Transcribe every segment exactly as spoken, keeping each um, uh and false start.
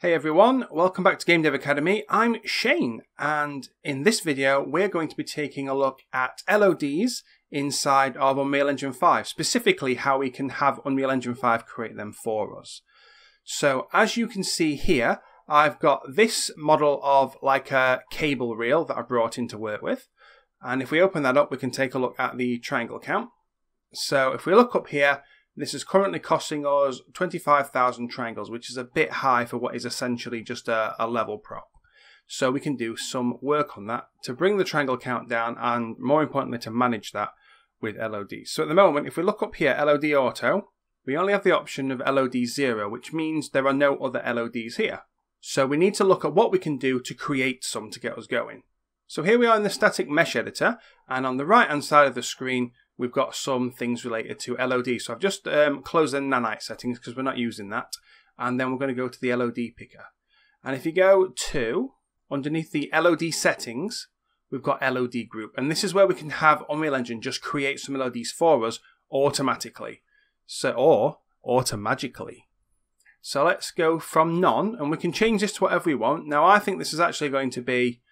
Hey everyone, welcome back to Game Dev Academy. I'm Shane, and in this video we're going to be taking a look at L O Ds inside of Unreal Engine five, specifically how we can have Unreal Engine five create them for us. So as you can see here, I've got this model of like a cable reel that I brought in to work with, and if we open that up we can take a look at the triangle count. So if we look up here, this is currently costing us twenty-five thousand triangles, which is a bit high for what is essentially just a, a level prop. So we can do some work on that to bring the triangle count down and, more importantly, to manage that with L O D. So at the moment, if we look up here, L O D Auto, we only have the option of L O D zero, which means there are no other L O Ds here. So we need to look at what we can do to create some to get us going. So here we are in the static mesh editor, and on the right-hand side of the screen, we've got some things related to L O D. So I've just um, closed the Nanite settings because we're not using that. And then we're going to go to the L O D picker. And if you go to, underneath the L O D settings, we've got L O D group. And this is where we can have Unreal Engine just create some L O Ds for us automatically. So, or automagically. So let's go from none, and we can change this to whatever we want. Now I think this is actually going to be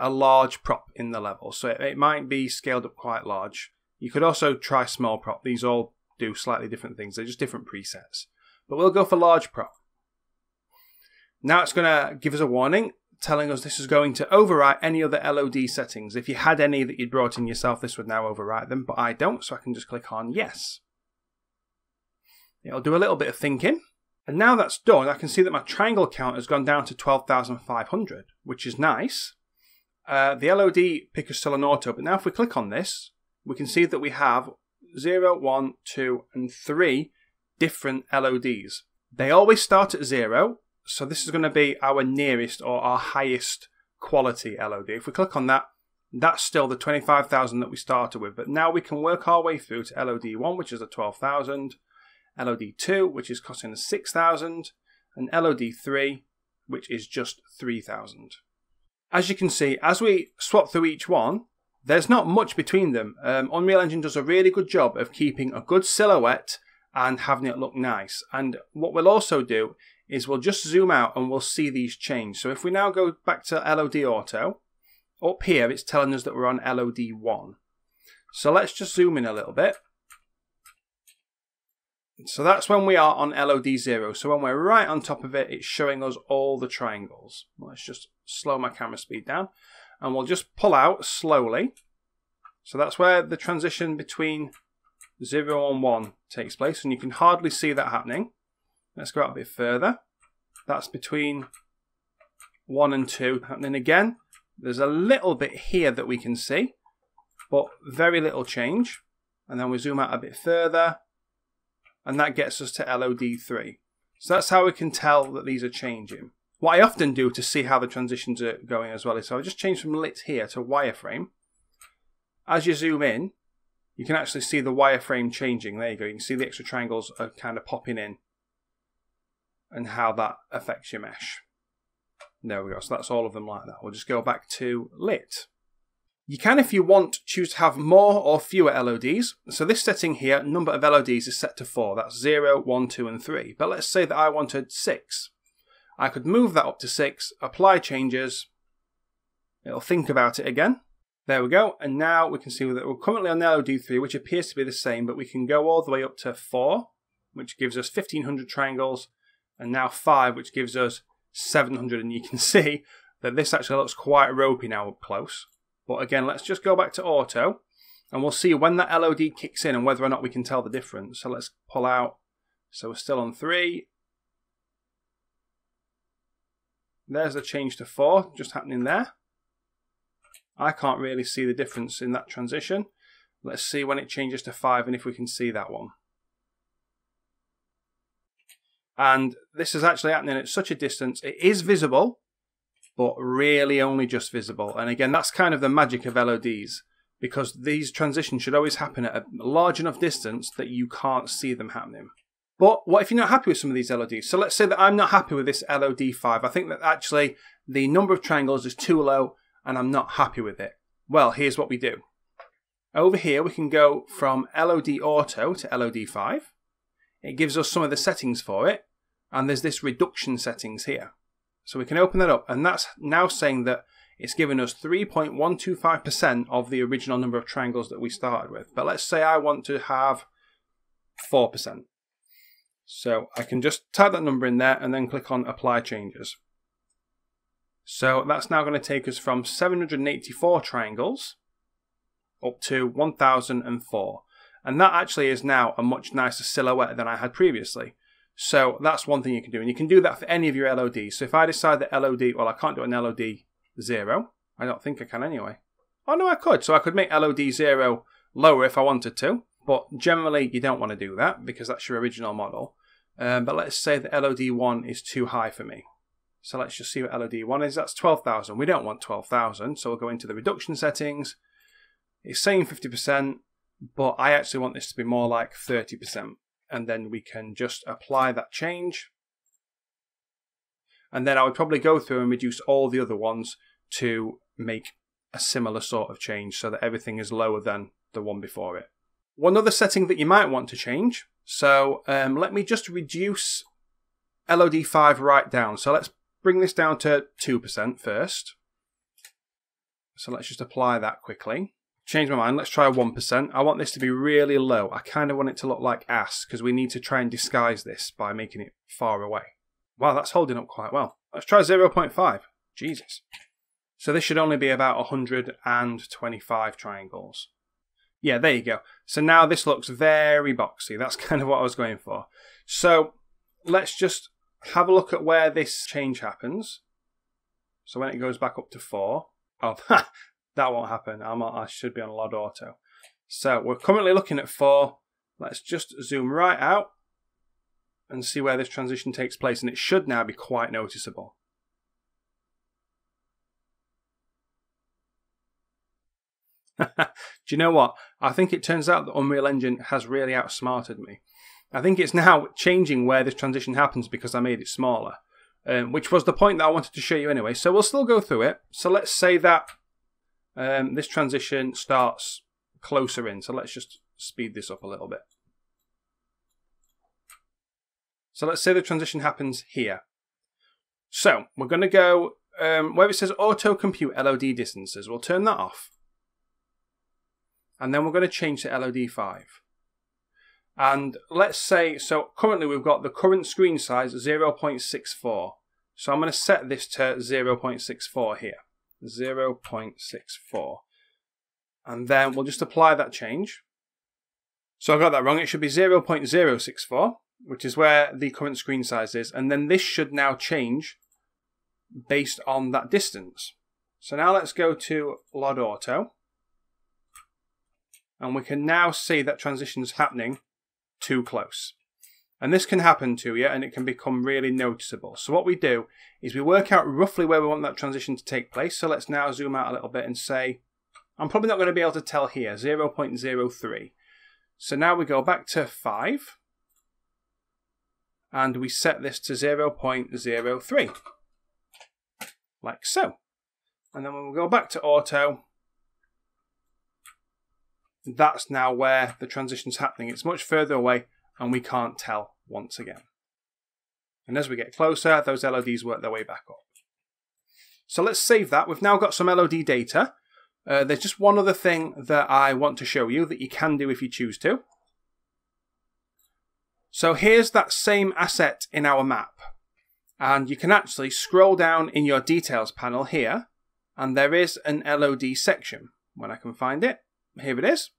a large prop in the level. So it, it might be scaled up quite large. You could also try small prop. These all do slightly different things. They're just different presets. But we'll go for large prop. Now it's going to give us a warning telling us this is going to overwrite any other L O D settings. If you had any that you'd brought in yourself, this would now overwrite them, but I don't, so I can just click on yes. It'll do a little bit of thinking. And now that's done, I can see that my triangle count has gone down to twelve thousand five hundred, which is nice. Uh, the L O D pick is still on auto, but now if we click on this, we can see that we have zero, one, two, and three different L O Ds. They always start at zero, so this is going to be our nearest or our highest quality L O D. If we click on that, that's still the twenty-five thousand that we started with, but now we can work our way through to L O D one, which is the twelve thousand, L O D two, which is costing us six thousand, and L O D three, which is just three thousand. As you can see, as we swap through each one, there's not much between them. Um, Unreal Engine does a really good job of keeping a good silhouette and having it look nice. And what we'll also do is we'll just zoom out and we'll see these change. So if we now go back to L O D Auto, up here it's telling us that we're on L O D one. So let's just zoom in a little bit. So that's when we are on L O D zero. So when we're right on top of it, it's showing us all the triangles. Let's just slow my camera speed down. And we'll just pull out slowly. So that's where the transition between zero and one takes place. And you can hardly see that happening. Let's go out a bit further. That's between one and two happening again. There's a little bit here that we can see, but very little change. And then we zoom out a bit further. And that gets us to L O D three. So that's how we can tell that these are changing. What I often do to see how the transitions are going as well is, so I just change from lit here to wireframe. As you zoom in, you can actually see the wireframe changing. There you go. You can see the extra triangles are kind of popping in and how that affects your mesh. There we go. So that's all of them like that. We'll just go back to lit. You can, if you want, choose to have more or fewer L O Ds. So this setting here, number of L O Ds is set to four. That's zero, one, two, and three. But let's say that I wanted six. I could move that up to six, apply changes, it'll think about it again. There we go, and now we can see that we're currently on L O D three, which appears to be the same, but we can go all the way up to four, which gives us fifteen hundred triangles, and now five, which gives us seven hundred, and you can see that this actually looks quite ropey now up close. But again, let's just go back to auto, and we'll see when that L O D kicks in and whether or not we can tell the difference. So let's pull out, so we're still on three. There's the change to four just happening there. I can't really see the difference in that transition. Let's see when it changes to five and if we can see that one. And this is actually happening at such a distance. It is visible, but really only just visible. And again, that's kind of the magic of L O Ds, because these transitions should always happen at a large enough distance that you can't see them happening. But what if you're not happy with some of these L O Ds? So let's say that I'm not happy with this L O D five. I think that actually the number of triangles is too low and I'm not happy with it. Well, here's what we do. Over here, we can go from L O D Auto to L O D five. It gives us some of the settings for it. and there's this reduction settings here. So we can open that up, and that's now saying that it's given us three point one two five percent of the original number of triangles that we started with. But let's say I want to have four percent. So I can just type that number in there and then click on Apply Changes. So that's now going to take us from seven hundred eighty-four triangles up to one thousand four. And that actually is now a much nicer silhouette than I had previously. So that's one thing you can do. And you can do that for any of your L O Ds. So if I decide that L O D, well, I can't do an L O D zero. I don't think I can anyway. Oh no, I could. So I could make L O D zero lower if I wanted to. But generally, you don't want to do that because that's your original model. Um, but let's say that L O D one is too high for me. So let's just see what L O D one is. That's twelve thousand. We don't want twelve thousand. So we'll go into the reduction settings. It's saying fifty percent, but I actually want this to be more like thirty percent. And then we can just apply that change. And then I would probably go through and reduce all the other ones to make a similar sort of change so that everything is lower than the one before it. One other setting that you might want to change. So um, let me just reduce L O D five right down. So let's bring this down to two percent first. So let's just apply that quickly. Change my mind, let's try one percent. I want this to be really low. I kind of want it to look like ass because we need to try and disguise this by making it far away. Wow, that's holding up quite well. Let's try zero point five, Jesus. So this should only be about one hundred twenty-five triangles. Yeah, there you go. So now this looks very boxy. That's kind of what I was going for. So let's just have a look at where this change happens. So when it goes back up to four, oh, that won't happen. I'm, I should be on LOD Auto. So we're currently looking at four. Let's just zoom right out and see where this transition takes place. And it should now be quite noticeable. Do you know what? I think it turns out that Unreal Engine has really outsmarted me. I think it's now changing where this transition happens because I made it smaller, um, which was the point that I wanted to show you anyway. So we'll still go through it. So let's say that um, this transition starts closer in. So let's just speed this up a little bit. So let's say the transition happens here. So we're going to go um, where it says auto compute L O D distances. We'll turn that off. And then we're going to change to L O D five. And let's say, so currently we've got the current screen size zero point six four. So I'm going to set this to zero point six four here. zero point six four. And then we'll just apply that change. So I got that wrong. It should be zero point zero six four, which is where the current screen size is. And then this should now change based on that distance. So now let's go to LOD Auto. And we can now see that transition's happening too close. And this can happen to you, and it can become really noticeable. So what we do is we work out roughly where we want that transition to take place. So let's now zoom out a little bit and say, I'm probably not going to be able to tell here, zero point zero three. So now we go back to five, and we set this to zero point zero three, like so. And then when we go back to auto, that's now where the transition's happening. It's much further away and we can't tell once again. And as we get closer, those L O Ds work their way back up. So let's save that. We've now got some L O D data. Uh, there's just one other thing that I want to show you that you can do if you choose to. So here's that same asset in our map. And you can actually scroll down in your details panel here, and there is an L O D section. When I can find it, here it is.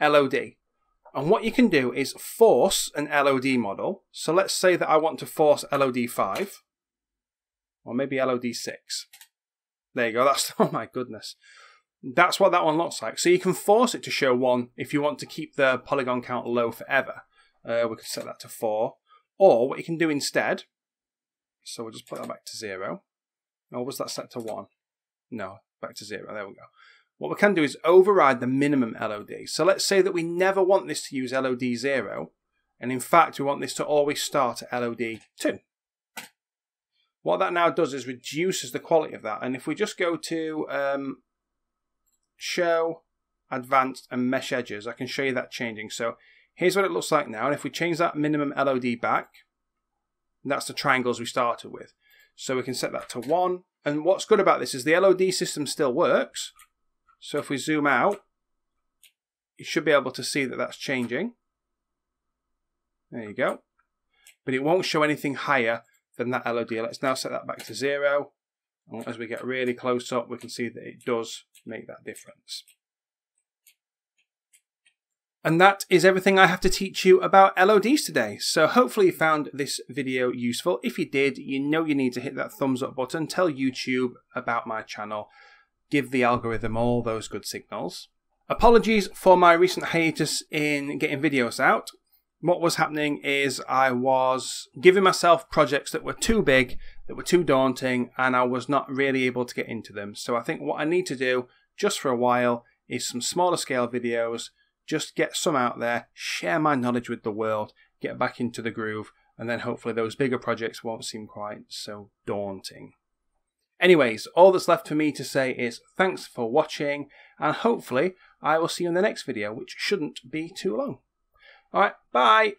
L O D. And what you can do is force an L O D model. So let's say that I want to force L O D five. Or maybe L O D six. There you go. That's, oh my goodness. That's what that one looks like. So you can force it to show one if you want to keep the polygon count low forever. Uh, we could set that to four. Or what you can do instead. So we'll just put that back to zero. Or was that set to one? No, back to zero. There we go. What we can do is override the minimum L O D. So let's say that we never want this to use L O D zero. And in fact, we want this to always start at L O D two. What that now does is reduces the quality of that. And if we just go to um, show, advanced and mesh edges, I can show you that changing. So Here's what it looks like now. And if we change that minimum L O D back, that's the triangles we started with. So we can set that to one. And what's good about this is the L O D system still works. So if we zoom out, you should be able to see that that's changing. There you go. But it won't show anything higher than that L O D. Let's now set that back to zero. And as we get really close up, we can see that it does make that difference. And that is everything I have to teach you about L O Ds today. So hopefully you found this video useful. If you did, you know you need to hit that thumbs up button, tell YouTube about my channel, give the algorithm all those good signals. Apologies for my recent hiatus in getting videos out. What was happening is I was giving myself projects that were too big, that were too daunting, and I was not really able to get into them. So I think what I need to do just for a while is some smaller scale videos. Just get some out there, share my knowledge with the world, get back into the groove, and then hopefully those bigger projects won't seem quite so daunting. Anyways, all that's left for me to say is thanks for watching, and hopefully I will see you in the next video, which shouldn't be too long. Alright, bye!